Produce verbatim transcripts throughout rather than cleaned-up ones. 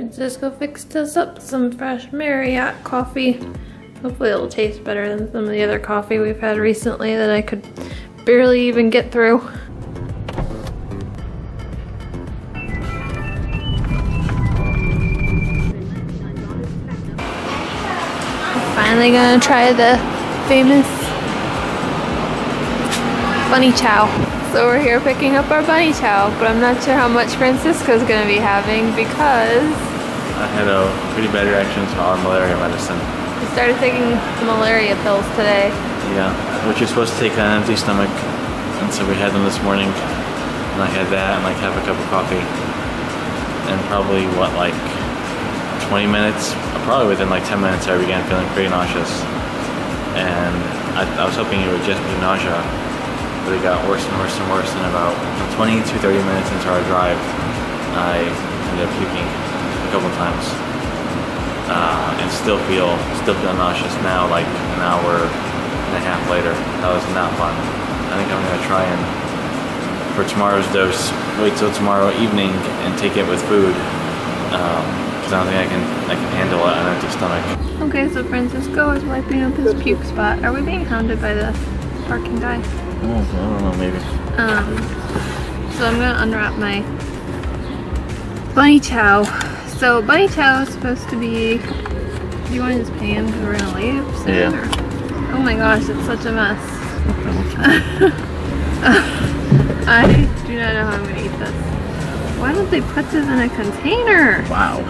Francisco fixed us up some fresh Marriott coffee. Hopefully it'll taste better than some of the other coffee we've had recently that I could barely even get through. I'm finally gonna try the famous Bunny Chow. So we're here picking up our bunny chow, but I'm not sure how much Francisco's gonna be having because I had a pretty bad reaction to our malaria medicine. I started taking malaria pills today. Yeah, which you're supposed to take on an empty stomach, and so we had them this morning, and I had that and like half a cup of coffee, and probably what, like twenty minutes, probably within like ten minutes I began feeling pretty nauseous, and I, I was hoping it would just be nausea. But it got worse and worse and worse, and about twenty to thirty minutes into our drive, I ended up puking a couple times. Uh, and still feel, still feel nauseous now, like an hour and a half later. That was not fun. I think I'm gonna try and, for tomorrow's dose, wait till tomorrow evening and take it with food. Um, cause I don't think I can, I can handle it on an empty stomach. Okay, so Francisco is wiping up his puke spot. Are we being hounded by the barking guy? I don't know, maybe. Um, so I'm gonna unwrap my bunny chow. So bunny chow is supposed to be. Do you want his pan? Because we're gonna leave soon. Yeah. Or, oh my gosh, it's such a mess. uh, I do not know how I'm gonna eat this. Why don't they put this in a container? Wow.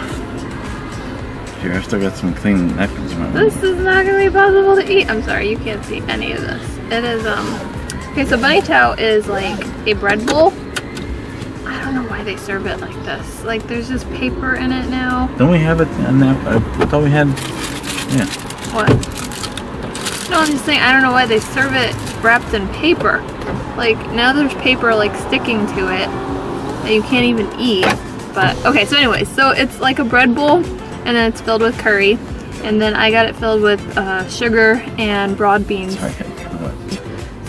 Here, I still got some clean napkins in my room. This is not gonna be possible to eat. I'm sorry, you can't see any of this. It is um. Okay, so bunny chow is like a bread bowl. I don't know why they serve it like this. Like there's just paper in it now. Don't we have it in that? I thought we had, yeah. What? No, I'm just saying, I don't know why they serve it wrapped in paper. Like now there's paper like sticking to it that you can't even eat. But okay, so anyway, so it's like a bread bowl and then it's filled with curry. And then I got it filled with uh, sugar and broad beans. Sorry.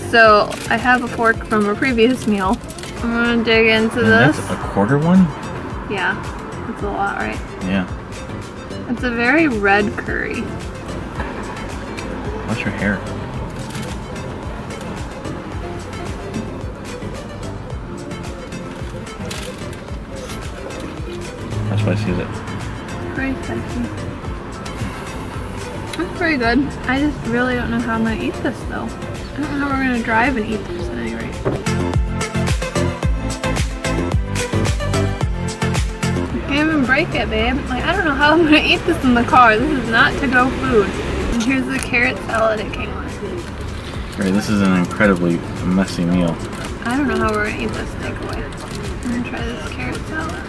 So I have a fork from a previous meal. I'm gonna dig into and this. That's a quarter one? Yeah, that's a lot, right? Yeah. It's a very red curry. What's your hair? How spicy is it? Pretty spicy. It's pretty good. I just really don't know how I'm gonna eat this though. I don't know how we're gonna drive and eat this at any rate. Can't even break it, babe. Like, I don't know how I'm gonna eat this in the car. This is not to-go food. And here's the carrot salad it came with. Right, this is an incredibly messy meal. I don't know how we're gonna eat this takeaway. I'm gonna try this carrot salad.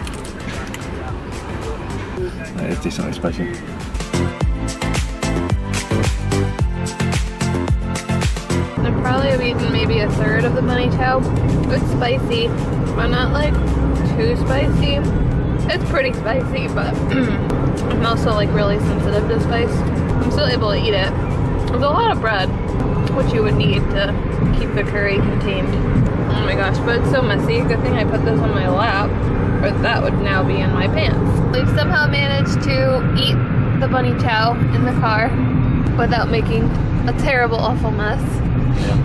It's decently spicy. I've eaten maybe a third of the bunny chow. It's spicy, but not like too spicy. It's pretty spicy, but I'm also like really sensitive to spice. I'm still able to eat it. There's a lot of bread, which you would need to keep the curry contained. Oh my gosh, but it's so messy. Good thing I put this on my lap, or that would now be in my pants. We've somehow managed to eat the bunny chow in the car without making a terrible, awful mess. Yeah.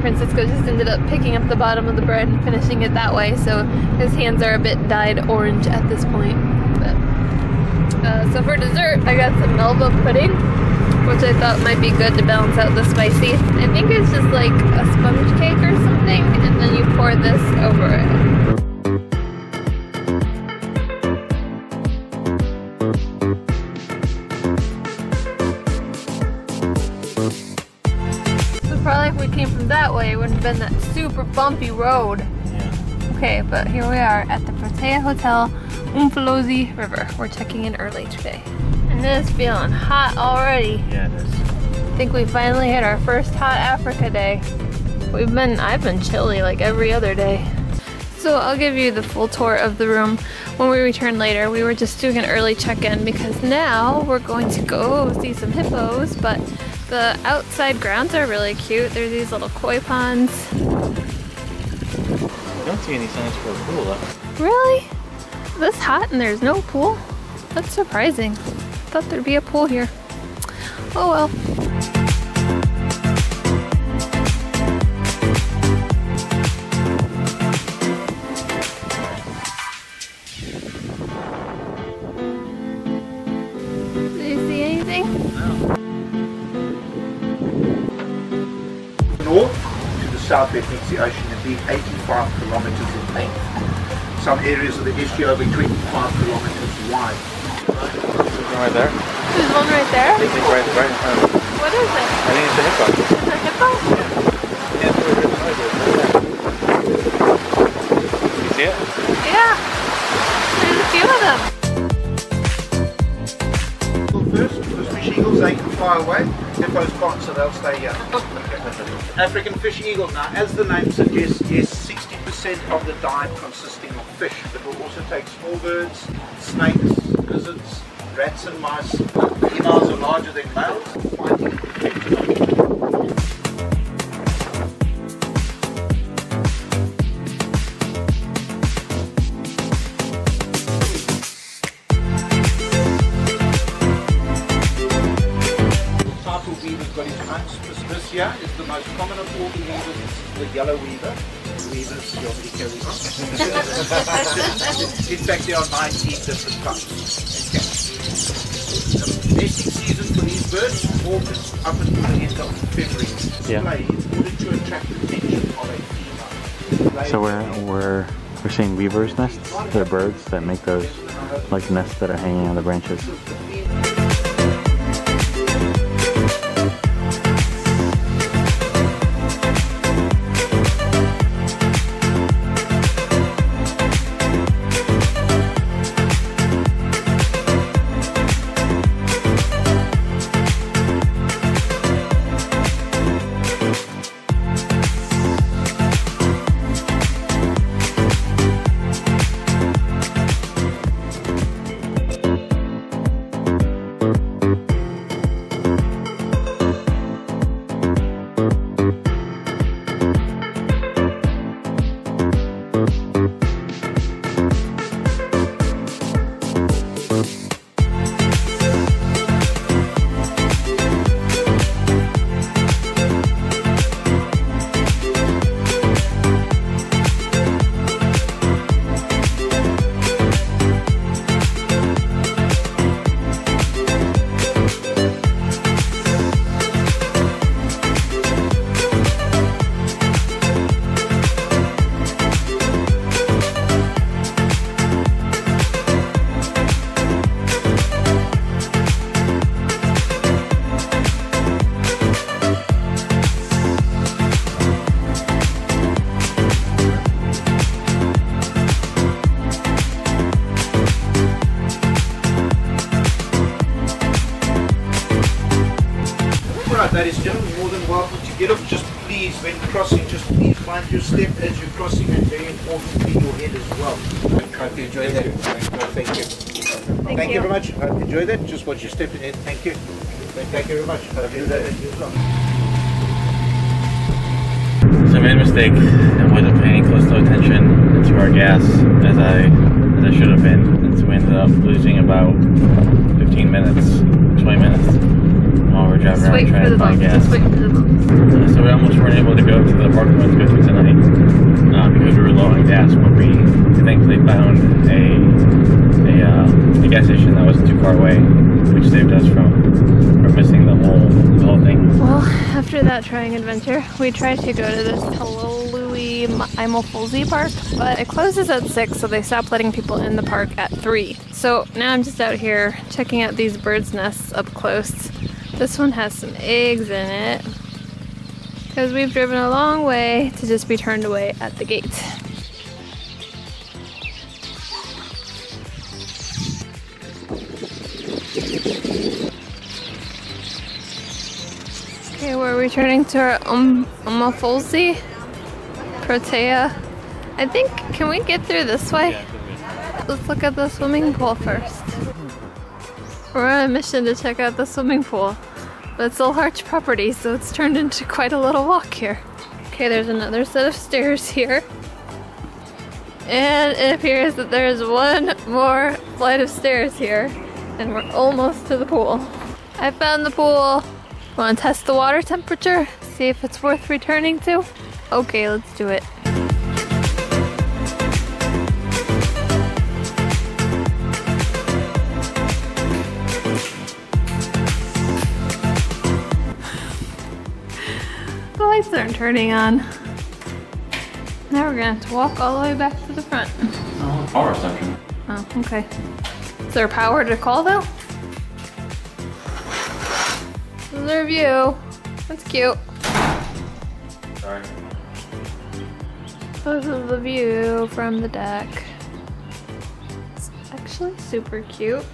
Francisco just ended up picking up the bottom of the bread and finishing it that way, so his hands are a bit dyed orange at this point. But, uh, so for dessert, I got some Melba pudding, which I thought might be good to balance out the spicy. I think it's just like a sponge cake or something, and then you pour this over it. It wouldn't have been that super bumpy road. Yeah. Okay, but here we are at the Protea Hotel Umfolozi River. We're checking in early today. And it is feeling hot already. Yeah, it is. I think we finally hit our first hot Africa day. We've been, I've been chilly like every other day. So I'll give you the full tour of the room when we return later. We were just doing an early check-in because now we're going to go see some hippos, but the outside grounds are really cute. There's these little koi ponds. I don't see any signs for a pool though. Really? This hot and there's no pool? That's surprising. I thought there'd be a pool here. Oh well. Do you see anything? No. North to the south that meets the ocean and being eighty-five kilometers in length. Some areas of the S G O be twenty-five kilometers wide. Right there. There's one right there? I think it's right, right in front of me. What is it? I think it's a hippo. It's a hippo? Yeah. Yeah, it's really good noise right there. You see it? Yeah. There's a few of them. Well, first, because fish eagles, they can fly away. Hippos can't, so they'll stay here. African fish eagle. Now, as the name suggests, yes, sixty percent of the diet consisting of fish, but we'll also take small birds, snakes, lizards, rats and mice. Females are larger than males. Fighting. Title weaver's got his own specimen. This here is the most common of all the weavers. This is the yellow weaver. Weavers, you already carry on. In fact, there are nineteen different types. Okay. Nesting season for these birds, August up until the end of February. Yeah. Play in order to attract the attention of a female. So we're we're we're seeing weavers' nests. They're birds that make those like nests that are hanging on the branches. That is generally more than welcome to get up. Just please, when crossing, just please mind your step as you're crossing, and very importantly, your head as well. I hope you enjoy that. Thank you. Thank, Thank you. you very much. I hope you enjoy that. Just watch your step in it. Thank you. Thank you very much. I hope you enjoy that as well. So I made a mistake and wasn't paying close to attention to our gas as I as I should have been. And so we ended up losing about fifteen minutes, twenty minutes. While we're driving around trying to find gas. So we almost weren't able to go to the park we went to go to tonight uh, because we were low on gas, but we thankfully found a a, uh, a gas station that wasn't too far away, which saved us from, from missing the whole, the whole thing. Well, after that trying adventure, we tried to go to this Palolui Umfolozi park, but it closes at six, so they stopped letting people in the park at three. So now I'm just out here checking out these birds' nests up close. This one has some eggs in it because we've driven a long way to just be turned away at the gate. Okay, we're returning to our um, Umfolozi Protea. I think, can we get through this way? Yeah, let's look at the swimming pool first. We're on a mission to check out the swimming pool, but it's a large property, so it's turned into quite a little walk here. Okay, there's another set of stairs here. And it appears that there's one more flight of stairs here. and we're almost to the pool. I found the pool. Want to test the water temperature? See if it's worth returning to? Okay, let's do it. The lights aren't turning on. Now we're gonna have to walk all the way back to the front. Oh, power reception. Oh, okay. Is there power to call though? There's our view. That's cute. Sorry. This is the view from the deck. It's actually super cute.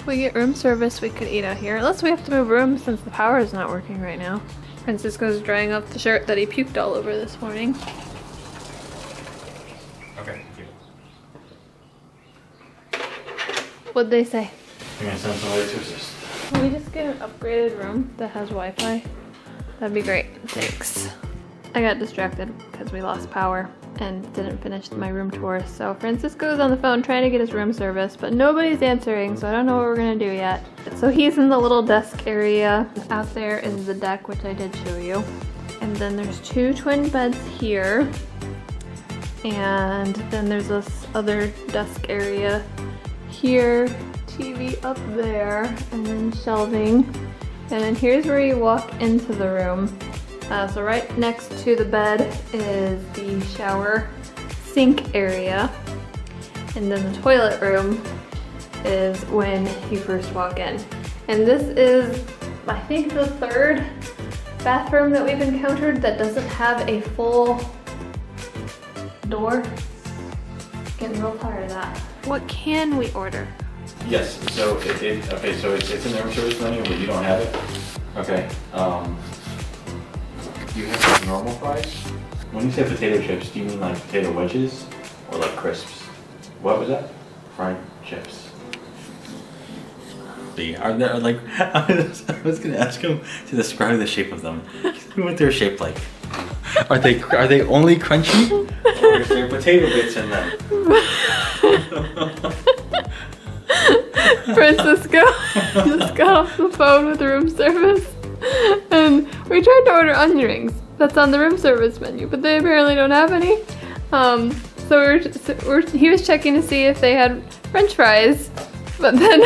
If we get room service, we could eat out here. Unless we have to move rooms since the power is not working right now. Francisco's drying off the shirt that he puked all over this morning. Okay, what'd they say? You're gonna send somebody to assist. Can we just get an upgraded room that has Wi-Fi? That'd be great, thanks. I got distracted because we lost power and didn't finish my room tour, so Francisco's on the phone trying to get his room service, but nobody's answering, so I don't know what we're gonna do yet. So he's in the little desk area. Out there is the deck, which I did show you. And then there's two twin beds here. And then there's this other desk area here, T V up there, and then shelving. And then here's where you walk into the room. Uh, so right next to the bed is the shower sink area. And then the toilet room is when you first walk in. And this is, I think, the third bathroom that we've encountered that doesn't have a full door. Getting real tired of that. What can we order? Yes, so it, it okay, so it's, it's in the room service menu, but you don't have it. Okay. Um, you have normal fries. When you say potato chips, do you mean like potato wedges or like crisps? What was that? Fried chips. Are there are like I was, I was gonna ask him to describe the shape of them. What they're shaped like? Are they are they only crunchy? Or is there potato bits in them? Francisco just got off the phone with the room service, and we tried to order onion rings. That's on the room service menu, but they apparently don't have any. Um, so we were, so we're, he was checking to see if they had French fries, but then.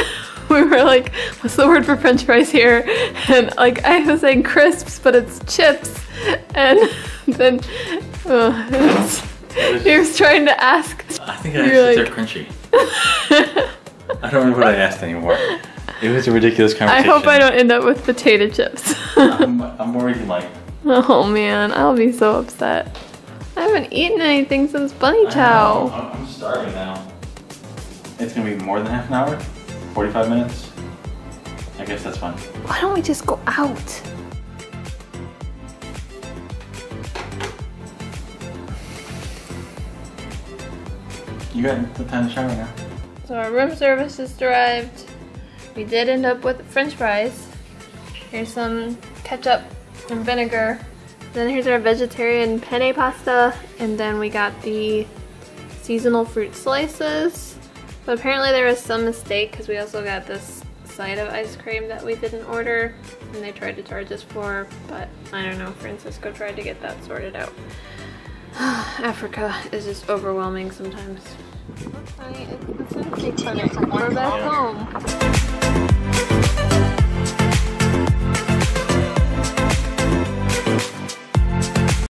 We were like, what's the word for French fries here? And like I was saying crisps, but it's chips. And then uh, was, was, he was trying to ask. I think I asked if they're crunchy. I don't remember what I asked anymore. It was a ridiculous conversation. I hope I don't end up with potato chips. I'm, I'm worried like. Oh man, I'll be so upset. I haven't eaten anything since Bunny Chow. I know. I'm starving now. It's gonna be more than half an hour. forty-five minutes? I guess that's fine. Why don't we just go out? You got the time to shower now. So our room service has arrived. We did end up with French fries. Here's some ketchup and vinegar. Then here's our vegetarian penne pasta. And then we got the seasonal fruit slices. But apparently there was some mistake because we also got this side of ice cream that we didn't order and they tried to charge us for, but I don't know, Francisco tried to get that sorted out. Africa is just overwhelming sometimes. Okay, it's, it's empty, but we're back home.